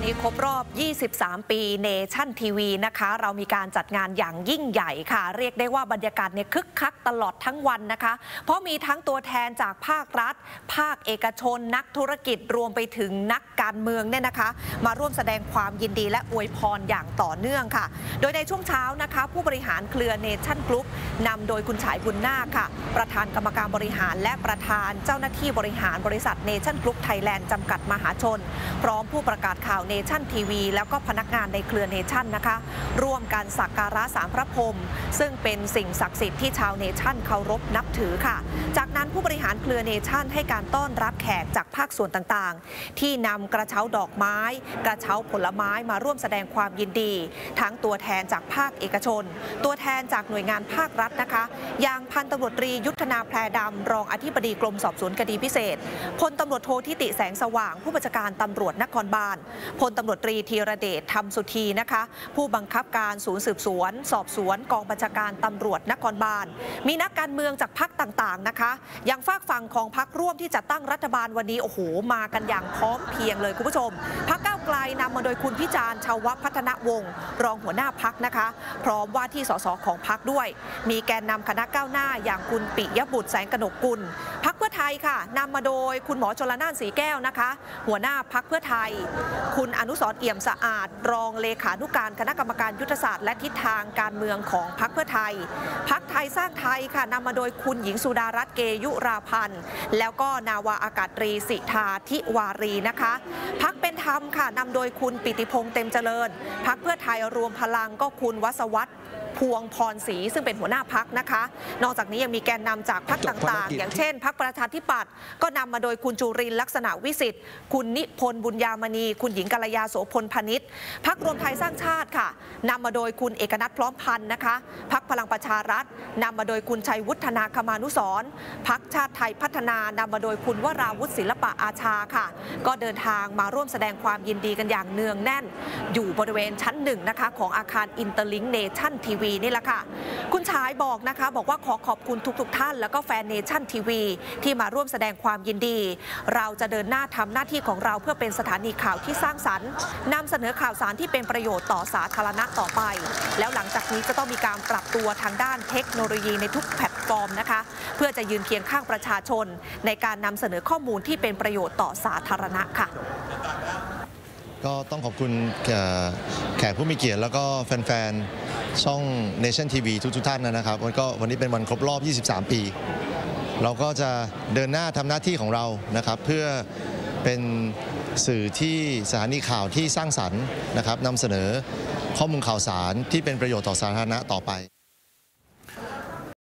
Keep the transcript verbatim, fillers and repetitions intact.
วันนี้ครบรอบยี่สิบสามปีเนชั่นทีวีนะคะเรามีการจัดงานอย่างยิ่งใหญ่ค่ะเรียกได้ว่าบรรยากาศเนี่ยคึกคักตลอดทั้งวันนะคะเพราะมีทั้งตัวแทนจากภาครัฐภาคเอกชนนักธุรกิจรวมไปถึงนักการเมืองเนี่ยนะคะมาร่วมแสดงความยินดีและอวยพรอย่างต่อเนื่องค่ะโดยในช่วงเช้านะคะผู้บริหารเครือเนชั่นกรุ๊ปนำโดยคุณฉายบุญนาคค่ะประธานกรรมการบริหารและประธานเจ้าหน้าที่บริหารบริษัทเนชั่นกรุ๊ปไทยแลนด์จำกัดมหาชนพร้อมผู้ประกาศข่าวเนชั่นทีวีแล้วก็พนักงานในเครือเนชั่นนะคะร่วมกันสักการะสามพระพรหมซึ่งเป็นสิ่งศักดิ์สิทธิ์ที่ชาวเนชั่นเคารพนับถือค่ะจากนั้นผู้บริหารเครือเนชั่นให้การต้อนรับแขกจากภาคส่วนต่างๆที่นำกระเช้าดอกไม้กระเช้าผลไม้มาร่วมแสดงความยินดีทั้งตัวแทนจากภาคเอกชนตัวแทนจากหน่วยงานภาครัฐนะคะอย่างพันตำรวจตรียุทธนาแพรดำรองอธิบดีกรมสอบสวนคดีพิเศษพลตำรวจโททิติแสงสว่างผู้บัญชาการตำรวจนครบาลพลตำรวจตรีธีรเดชธรรมสุธีนะคะผู้บังคับการศูนย์สืบสวนสอบสวนกองบัญชาการตำรวจนครบาลมีนักการเมืองจากพรรคต่างๆนะคะอย่างฝากฝั่งของพรรคร่วมที่จัดตั้งรัฐบาลวันนี้โอ้โหมากันอย่างพร้อมเพรียงเลยคุณผู้ชมพรรคก้าวไกลนำมาโดยคุณพิจารณ์ชาวพัฒนวงศ์รองหัวหน้าพรรคนะคะพร้อมว่าที่สสของพรรคด้วยมีแกนนำคณะก้าวหน้าอย่างคุณปิยบุตรแสงกนกกุลพรรคเพื่อไทยค่ะนำมาโดยคุณหมอชลน่านสีแก้วนะคะหัวหน้าพรรคเพื่อไทยคุณอนุสรณ์เอี่ยมสะอาดรองเลขานุการคณะกรรมการยุทธศาสตร์และทิศทางการเมืองของพรรคเพื่อไทยพรรคไทยสร้างไทยค่ะนำมาโดยคุณหญิงสุดารัตน์เกยุราพันธ์แล้วก็นาวาอากาศตรีสิทธาธิวารีนะคะพรรคเป็นธรรมค่ะนำโดยคุณปิติพงษ์เต็มเจริญพรรคเพื่อไทยรวมพลังก็คุณวสวัฒน์พวงพรศรีซึ่งเป็นหัวหน้าพรรคนะคะนอกจากนี้ยังมีแกนนำจากพรรคต่างๆอย่างเช่นพรรคประชาธิปัตย์ก็นำมาโดยคุณจุรินทร์ลักษณะวิสิทธิ์คุณนิพนธ์บุญญามณีคุณหญิงกัลยาโสพลพนิชพรรครวมไทยสร้างชาติค่ะนำมาโดยคุณเอกนัทพร้อมพันธ์นะคะพรรคพลังประชารัฐนำมาโดยคุณชัยวุฒนาคมานุสรณ์พรรคชาติไทยพัฒนานำมาโดยคุณวราวุฒิศิลปะอาชาค่ะก็เดินทางมาร่วมแสดงความยินดีกันอย่างเนืองแน่นอยู่บริเวณชั้นหนึ่งนะคะของอาคารอินเตอร์ลิงค์เนชั่นทีวีนี่แหละค่ะคุณฉายบอกนะคะบอกว่าขอขอบคุณทุกๆท่านแล้วก็แฟนเนชั่นทีวีที่มาร่วมแสดงความยินดีเราจะเดินหน้าทำหน้าที่ของเราเพื่อเป็นสถานีข่าวที่สร้างสรรค์นำเสนอข่าวสารที่เป็นประโยชน์ต่อสาธารณะต่อไปแล้วหลังจากนี้จะต้องมีการปรับตัวทางด้านเทคโนโลยีในทุกแพลตฟอร์มนะคะเพื่อจะยืนเคียงข้างประชาชนในการนำเสนอข้อมูลที่เป็นประโยชน์ต่อสาธารณะค่ะก็ต้องขอบคุณแขกผู้มีเกียรติแล้วก็แฟนๆช่อง Nation ที วี ทุกๆท่านนะครับวันก็วันนี้เป็นวันครบรอบยี่สิบสามปีเราก็จะเดินหน้าทำหน้าที่ของเรานะครับเพื่อเป็นสื่อที่สถานีข่าวที่สร้างสรรค์นะครับนำเสนอข้อมูลข่าวสารที่เป็นประโยชน์ต่อสาธารณะต่อไป